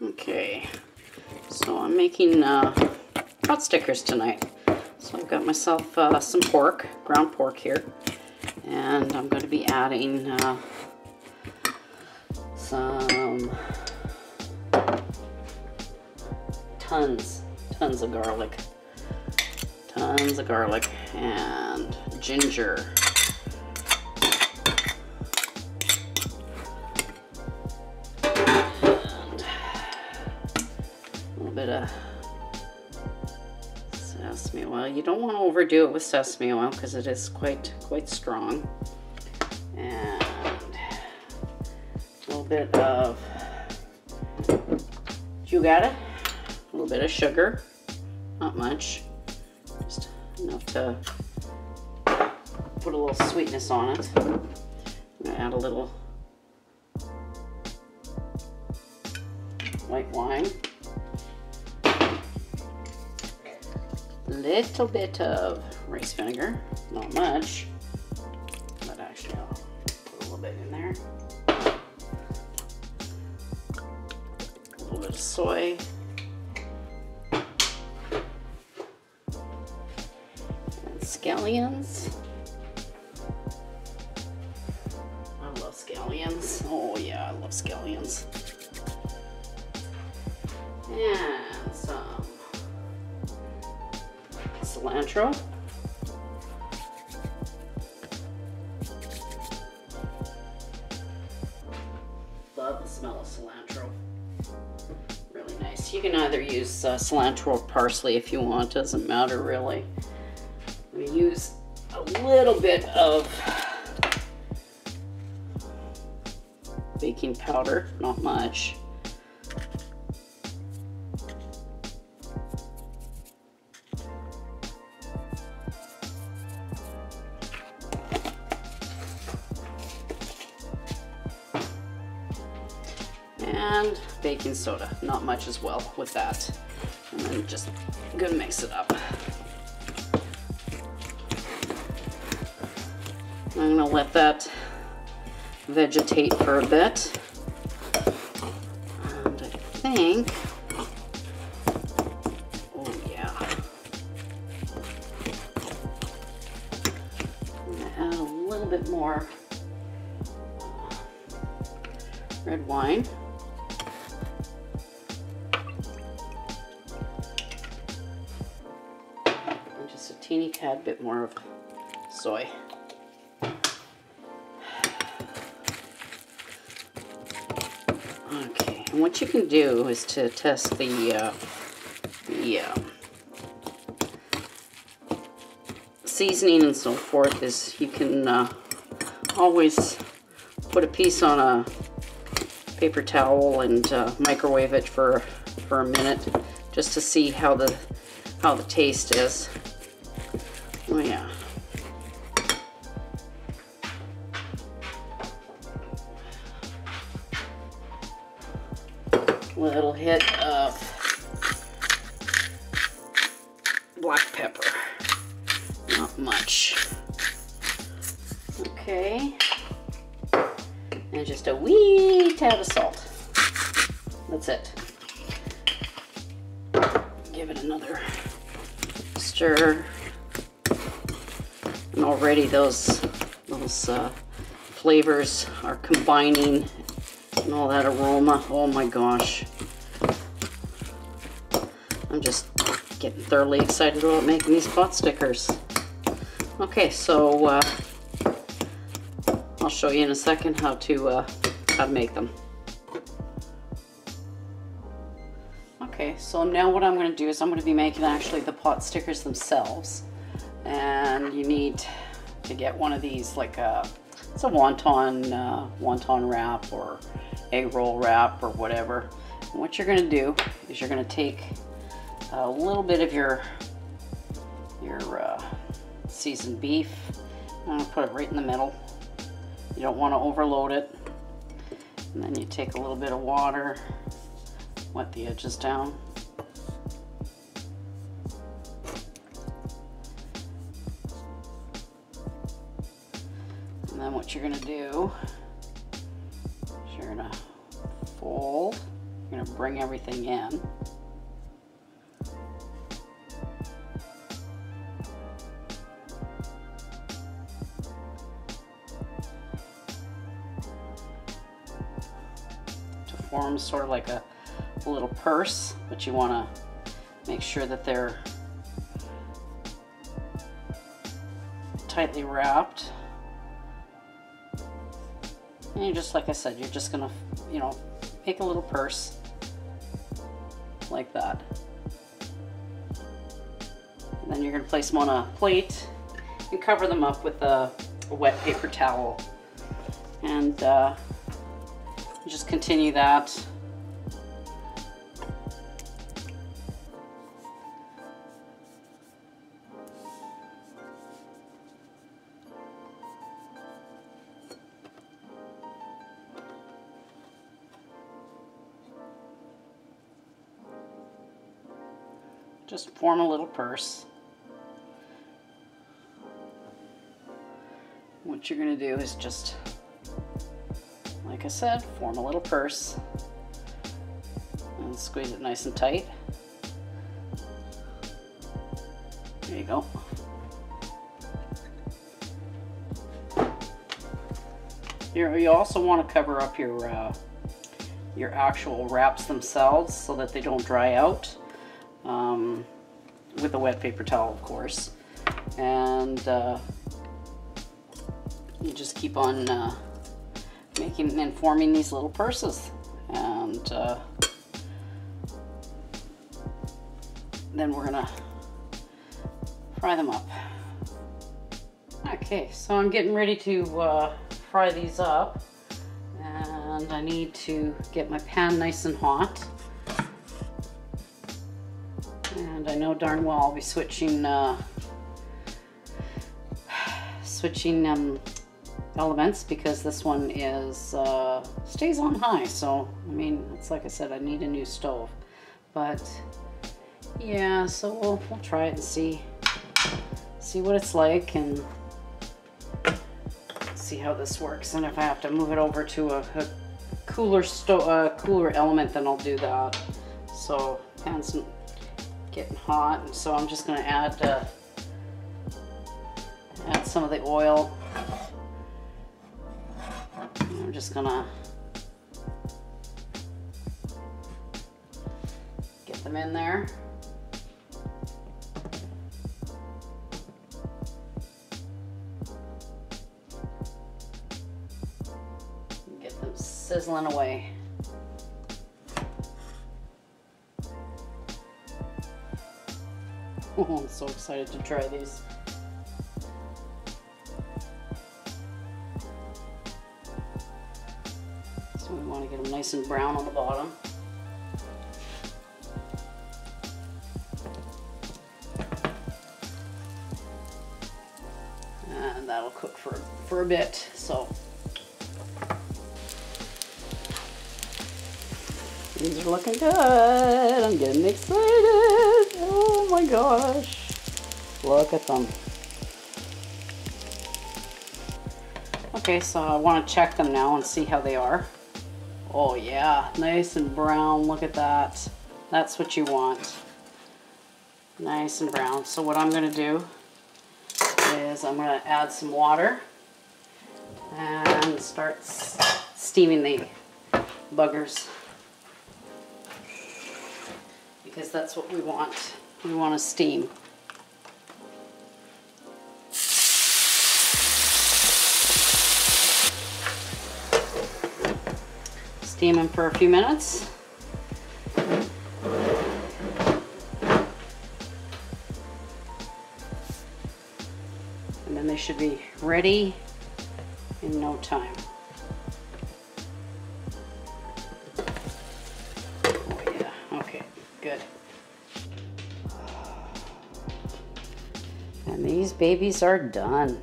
Okay, so I'm making pot stickers tonight. So I've got myself some pork, ground pork here, and I'm going to be adding some tons of garlic, and ginger. Sesame oil. You don't want to overdo it with sesame oil because it is quite strong. And a little bit of jugada, a little bit of sugar, not much, just enough to put a little sweetness on it. I'm going to add a little white wine. Little bit of rice vinegar, not much, but actually I'll put a little bit in there. A little bit of soy. And scallions. I love scallions. Oh yeah, I love scallions. And some cilantro, love the smell of cilantro, really nice. You can either use cilantro or parsley if you want, doesn't matter really. I'm going to use a little bit of baking powder, not much. And baking soda, not much as well with that. And then just gonna mix it up. I'm gonna let that vegetate for a bit. And I think, oh yeah. I'm gonna add a little bit more red wine. Teeny tad bit more of soy. Okay, and what you can do is to test the seasoning and so forth. Is you can always put a piece on a paper towel and microwave it for a minute just to see how the taste is. Oh yeah. Little hit of black pepper. Not much. Okay. And just a wee tad of salt. That's it. Give it another stir. And already those flavors are combining and all that aroma. Oh my gosh. I'm just getting thoroughly excited about making these pot stickers. Okay, so I'll show you in a second how to make them. Okay, so now what I'm going to do is I'm going to be making actually the pot stickers themselves. And you need to get one of these, like it's a wonton wrap or egg roll wrap or whatever. And what you're going to do is you're going to take a little bit of your seasoned beef. I'm going to put it right in the middle. You don't want to overload it. And then you take a little bit of water, wet the edges down. And then what you're going to do is you're going to fold I'm going to bring everything in. To form sort of like a little purse, but you want to make sure that they're tightly wrapped. And you just, like I said, you're just gonna, you know, make a little purse like that. And then you're gonna place them on a plate and cover them up with a wet paper towel. And just continue that. Just form a little purse. What you're gonna do is just, like I said, form a little purse and squeeze it nice and tight. There you go. You also want to cover up your actual wraps themselves so that they don't dry out. With a wet paper towel, of course, and you just keep on making and forming these little purses, and then we're gonna fry them up. Okay, so I'm getting ready to fry these up, and I need to get my pan nice and hot. And I know darn well I'll be switching elements, because this one is stays on high. So I mean, it's like I said, I need a new stove. But yeah, so we'll try it and see what it's like and see how this works. And if I have to move it over to a cooler element, then I'll do that. So pan's getting hot, and so I'm just going to add some of the oil. And I'm just going to get them in there. And get them sizzling away. Oh, I'm so excited to try these. So we want to get them nice and brown on the bottom. And that'll cook for a bit, so. These are looking good. I'm getting excited. Oh my gosh, look at them. Okay, so I want to check them now and see how they are. Oh yeah, nice and brown, look at that. That's what you want, nice and brown. So what I'm going to do is I'm going to add some water and start steaming the buggers. Because that's what we want. We want to steam. Steam them for a few minutes. And then they should be ready in no time. Babies are done.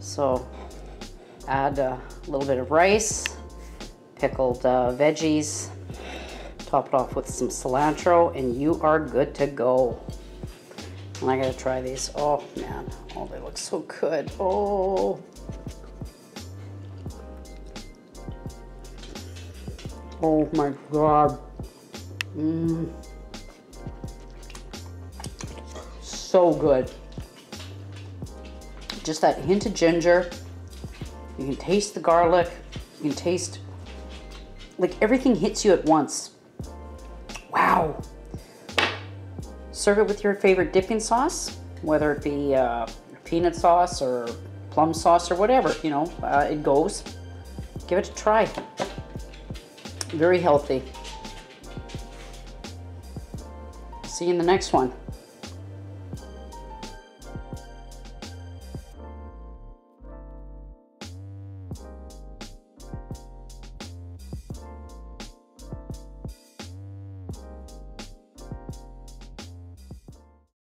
So add a little bit of rice, pickled veggies, top it off with some cilantro, and you are good to go. And I gotta try these. Oh man, oh, they look so good. Oh, oh my God. So good. Just that hint of ginger. You can taste the garlic. You can taste, like, everything hits you at once. Wow. Serve it with your favorite dipping sauce, whether it be peanut sauce or plum sauce or whatever, you know, it goes. Give it a try. Very healthy. See you in the next one.